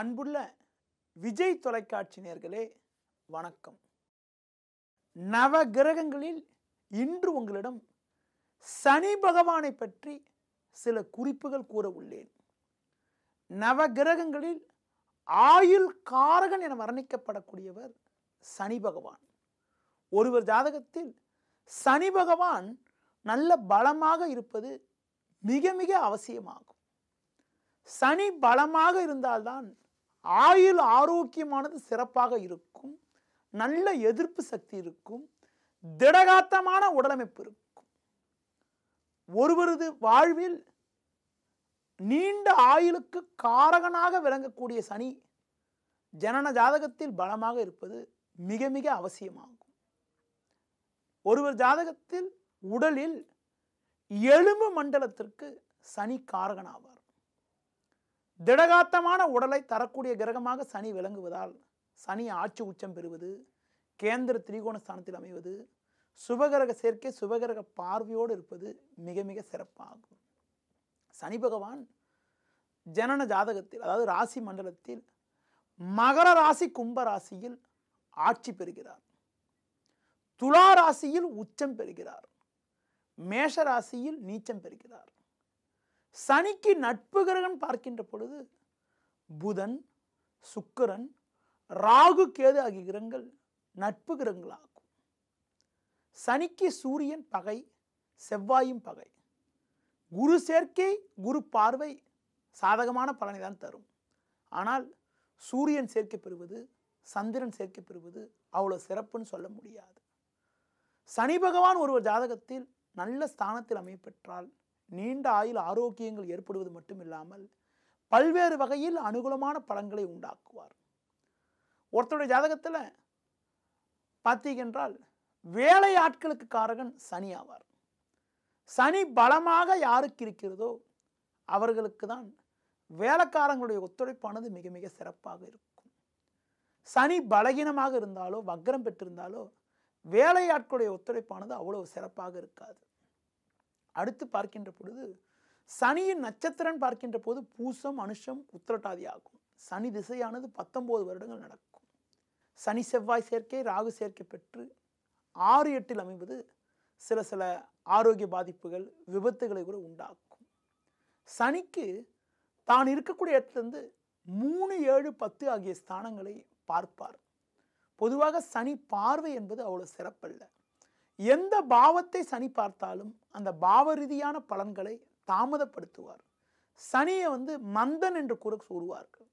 அன்புள்ள விஜய் தொலைக்காட்சி நேயர்களே வணக்கம். நவ கிரகங்களில் இன்று உங்களிடம் சனி பகவானை பற்றி சில குறிப்புகள் கூற உள்ளேன். நவ கிரகங்களில் ஆயுள் காரகன் என வர்ணிக்கப்படக்கூடியவர் சனி பகவான். ஒருவர் ஜாதகத்தில் சனி பகவான் நல்ல பலமாக இருப்பது மிக மிக அவசியமாகும். சனி பலமாக இருந்தால்தான் ஆயுள் ஆரோக்கியமானது சிறப்பாக இருக்கும், நல்ல எதிர்ப்பு சக்தி இருக்கும், திடகாத்தமான உடலமைப்பு இருக்கும். ஒருவரது வாழ்வில் நீண்ட ஆயுளுக்கு காரகனாக விளங்கக்கூடிய சனி ஜனன ஜாதகத்தில் பலமாக இருப்பது மிக மிக அவசியமாகும். ஒருவர் ஜாதகத்தில் உடலில் எலும்பு மண்டலத்திற்கு சனி காரகனாவார். திடகாத்தமான உடலை தரக்கூடிய கிரகமாக சனி விளங்குவதால் சனி ஆட்சி உச்சம் பெறுவது, கேந்திர திரிகோண ஸ்தானத்தில் அமைவது, சுபகிரக சேர்க்கை சுபகிரக பார்வையோடு இருப்பது மிக மிக சிறப்பாகும். சனி பகவான் ஜனன ஜாதகத்தில், அதாவது ராசி மண்டலத்தில் மகர ராசி கும்ப ராசியில் ஆட்சி பெறுகிறார், துலா ராசியில் உச்சம் பெறுகிறார், மேஷ ராசியில் நீச்சம் பெறுகிறார். சனிக்கு நட்பு கிரகம் பார்க்கின்ற பொழுது புதன், சுக்கிரன், ராகு, கேது ஆகிய கிரகங்கள் நட்பு கிரகங்களாகும். சனிக்கு சூரியன் பகை, செவ்வாயும் பகை. குரு சேர்க்கை குரு பார்வை சாதகமான பலனை தான் தரும். ஆனால் சூரியன் சேர்க்கை பெறுவது, சந்திரன் சேர்க்கை பெறுவது அவ்வளோ சிறப்புன்னு சொல்ல முடியாது. சனி பகவான் ஒருவர் ஜாதகத்தில் நல்ல ஸ்தானத்தில் அமையப்பெற்றால் நீண்ட ஆயுள் ஆரோக்கியங்கள் ஏற்படுவது மட்டும் இல்லாமல் பல்வேறு வகையில் அனுகூலமான பலன்களை உண்டாக்குவார். ஒருத்தருடைய ஜாதகத்தில் பார்த்தீங்கன்றால் வேலை ஆட்களுக்கு காரகன் சனி ஆவார். சனி பலமாக யாருக்கு இருக்கிறதோ அவர்களுக்கு தான் வேலைக்காரங்களுடைய ஒத்துழைப்பானது மிக மிக சிறப்பாக இருக்கும். சனி பலகீனமாக இருந்தாலோ வக்ரம் பெற்றிருந்தாலோ வேலை ஆட்களுடைய ஒத்துழைப்பானது அவ்வளவு சிறப்பாக இருக்காது. அடுத்து பார்க்கின்ற பொழுது சனியின் நட்சத்திரம் பார்க்கின்ற போது பூசம், அனுஷம், உத்திரட்டாதி ஆகும். சனி திசையானது 19 வருடங்கள் நடக்கும். சனி செவ்வாய் சேர்க்கை ராகு சேர்க்கை பெற்று 6-8 அமைவது சில ஆரோக்கிய பாதிப்புகள், விபத்துகளை கூட உண்டாக்கும். சனிக்கு தான் இருக்கக்கூடிய இடத்துலேருந்து 3, 7, 10 ஆகிய ஸ்தானங்களை பார்ப்பார். பொதுவாக சனி பார்வை என்பது அவ்வளோ சிறப்பல்ல. எந்த பாவத்தை சனி பார்த்தாலும் அந்த பாவ ரீதியான பலன்களை தாமதப்படுத்துவார். சனியை மந்தன் என்று கூற கூறுவார்கள்.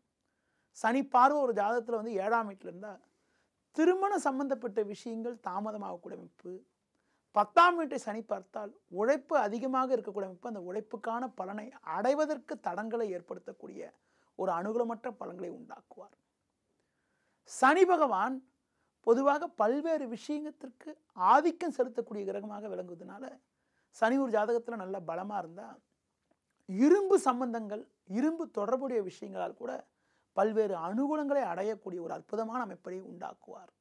சனி பார்வை ஒரு ஜாதகத்தில் 7ஆம் வீட்டில் இருந்தால் திருமண சம்பந்தப்பட்ட விஷயங்கள் தாமதமாகக்கூடிய அமைப்பு, 10ஆம் வீட்டை சனி பார்த்தால் உழைப்பு அதிகமாக இருக்கக்கூடிய அமைப்பு, அந்த உழைப்புக்கான பலனை அடைவதற்கு தடங்களை ஏற்படுத்தக்கூடிய ஒரு அனுகூலமற்ற பலன்களை உண்டாக்குவார். சனி பகவான் பொதுவாக பல்வேறு விஷயத்திற்கு ஆதிக்கம் செலுத்தக்கூடிய கிரகமாக விளங்குவதனால சனி ஒரு ஜாதகத்தில் நல்ல பலமாக இருந்தால் இரும்பு சம்பந்தங்கள், இரும்பு தொடர்புடைய விஷயங்களால் கூட பல்வேறு அனுகூலங்களை அடையக்கூடிய ஒரு அற்புதமான அமைப்பை உண்டாக்குவார்.